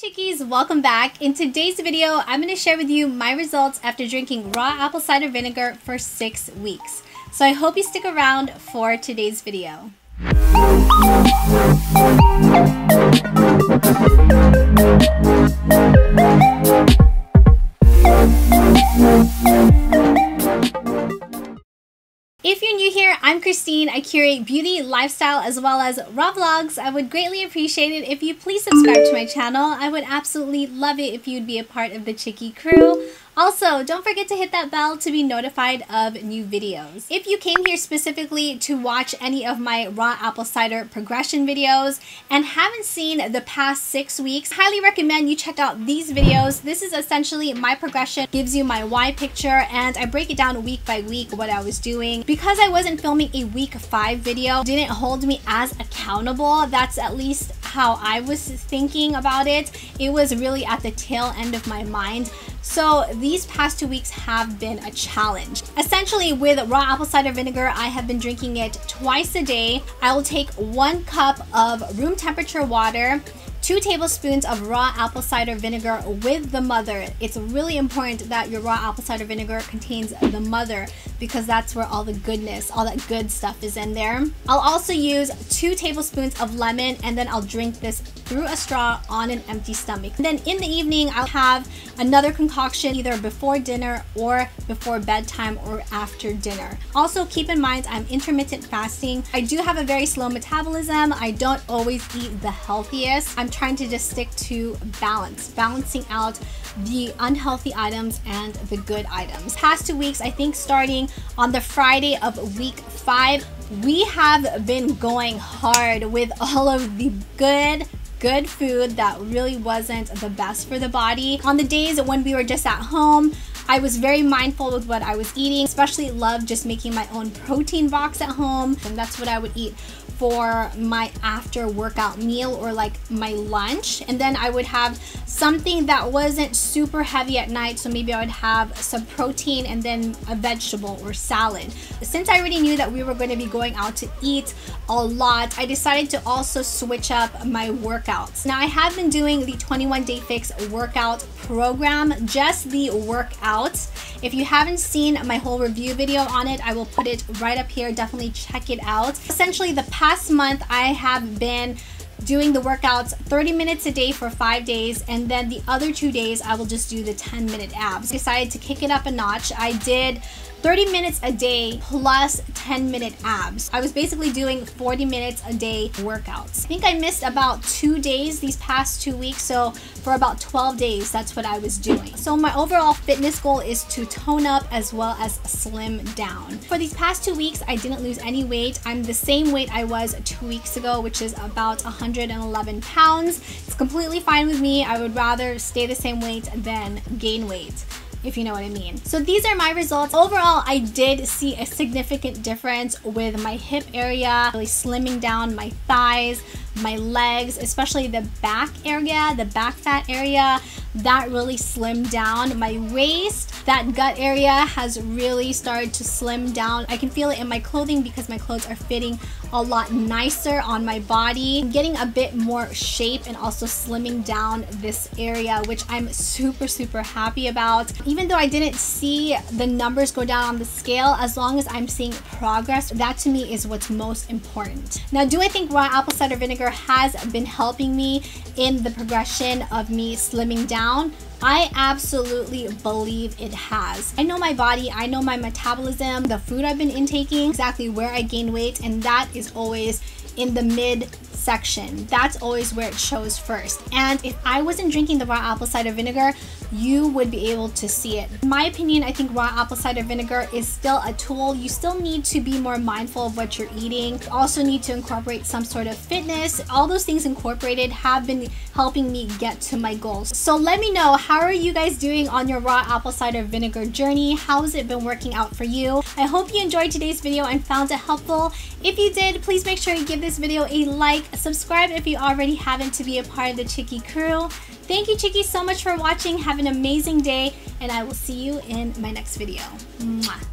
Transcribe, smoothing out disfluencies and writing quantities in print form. Chickies, welcome back. In today's video, I'm going to share with you my results after drinking raw apple cider vinegar for 6 weeks. So I hope you stick around for today's video. If you're new here, I'm Christine. I curate beauty, lifestyle, as well as raw vlogs. I would greatly appreciate it if you please subscribe to my channel. I would absolutely love it if you'd be a part of the Chicky Crew. Also, don't forget to hit that bell to be notified of new videos. If you came here specifically to watch any of my raw apple cider progression videos and haven't seen the past 6 weeks, highly recommend you check out these videos. This is essentially my progression, gives you my why picture, and I break it down week by week what I was doing. Because I wasn't filming a week 5 video, didn't hold me as accountable. That's at least how I was thinking about it. It was really at the tail end of my mind. So these past 2 weeks have been a challenge. Essentially, with raw apple cider vinegar, I have been drinking it twice a day. I will take 1 cup of room temperature water, 2 tablespoons of raw apple cider vinegar with the mother. It's really important that your raw apple cider vinegar contains the mother because that's where all the goodness, all that good stuff is in there. I'll also use 2 tablespoons of lemon, and then I'll drink this through a straw on an empty stomach. And then in the evening, I'll have another concoction either before dinner or before bedtime or after dinner. Also keep in mind, I'm intermittent fasting. I do have a very slow metabolism. I don't always eat the healthiest. I'm trying to just stick to balancing out the unhealthy items and the good items. Past 2 weeks, I think starting on the Friday of week 5, we have been going hard with all of the good food that really wasn't the best for the body. On the days when we were just at home, I was very mindful with what I was eating, especially loved just making my own protein box at home. And that's what I would eat for my after workout meal or like my lunch. And then I would have something that wasn't super heavy at night. So maybe I would have some protein and then a vegetable or salad. Since I already knew that we were going to be going out to eat a lot, I decided to also switch up my workouts. Now I have been doing the 21 day fix workout program, just the workouts. If you haven't seen my whole review video on it, I will put it right up here. Definitely check it out. Essentially, the past month I have been doing the workouts 30 minutes a day for 5 days, and then the other 2 days I will just do the 10-minute abs. I decided to kick it up a notch. I did 30 minutes a day plus 10-minute abs. I was basically doing 40 minutes a day workouts. I think I missed about 2 days these past 2 weeks, so for about 12 days, that's what I was doing. So my overall fitness goal is to tone up as well as slim down. For these past 2 weeks, I didn't lose any weight. I'm the same weight I was 2 weeks ago, which is about 111 pounds. It's completely fine with me. I would rather stay the same weight than gain weight, if you know what I mean. So these are my results. Overall, I did see a significant difference with my hip area, really slimming down my thighs, my legs, especially the back area, the back fat area, that really slimmed down. My waist, that gut area has really started to slim down. I can feel it in my clothing because my clothes are fitting a lot nicer on my body. I'm getting a bit more shape and also slimming down this area, which I'm super happy about. Even though I didn't see the numbers go down on the scale, as long as I'm seeing progress, that to me is what's most important. Now, do I think raw apple cider vinegar has been helping me in the progression of me slimming down? I absolutely believe it has. I know my body, I know my metabolism, the food I've been intaking, exactly where I gain weight, and that is always in the midsection. That's always where it shows first. And if I wasn't drinking the raw apple cider vinegar, you would be able to see it. In my opinion, I think raw apple cider vinegar is still a tool. You still need to be more mindful of what you're eating. You also need to incorporate some sort of fitness. All those things incorporated have been helping me get to my goals. So let me know, how are you guys doing on your raw apple cider vinegar journey? How has it been working out for you? I hope you enjoyed today's video and found it helpful. If you did, please make sure you give this video a like, subscribe if you already haven't to be a part of the Chicky Crew. Thank you, Chickies, so much for watching. Have an amazing day, and I will see you in my next video. Mwah.